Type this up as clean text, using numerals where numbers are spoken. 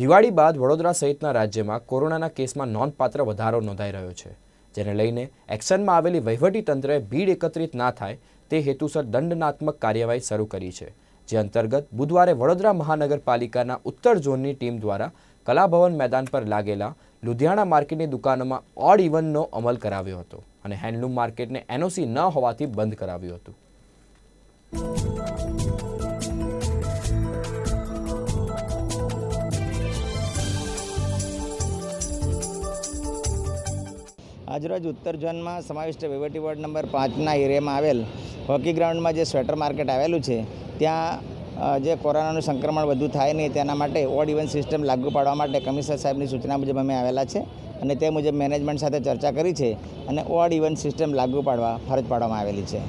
દિવાળી બાદ વડોદરા સહિતના રાજ્યમાં કોરોનાના કેસમાં નોંધપાત્ર વધારો નોંધાઈ રહ્યો છે, જેને લઈને એક્શનમાં આવેલી વહીવટીતંત્રએ ભીડ એકત્રિત ના થાય તે હેતુસર દંડનાત્મક કાર્યવાહી શરૂ કરી છે, જે અંતર્ગત બુધવારે વડોદરા મહાનગરપાલિકાના ઉત્તર ઝોનની ટીમ દ્વારા કલાભવન મેદાન પર લાગેલા લુધિયાણા માર્કેટની દુકાનોમાં ઓડ ઇવનનો અમલ કરાવ્યો હતો અને હેન્ડલૂમ માર્કેટને એનઓસી ન હોવાથી બંધ કરાવ્યું હતું। આજરોજ ઉત્તર ઝોનમાં સમાવિષ્ટ વહીવટી વોર્ડ નંબર 5ના એરિયામાં આવેલ હોકી ગ્રાઉન્ડમાં જે સ્વેટર માર્કેટ આવેલું છે, ત્યાં જે કોરોનાનું સંક્રમણ વધુ થાય નહીં તેના માટે ઓડ ઇવન સિસ્ટમ લાગુ પાડવા માટે કમિશનર સાહેબની સૂચના મુજબ અમે આવેલા છે અને તે મુજબ મેનેજમેન્ટ સાથે ચર્ચા કરી છે અને ઓડ ઇવન સિસ્ટમ લાગુ પાડવા ફરજ પાડવામાં આવેલી છે।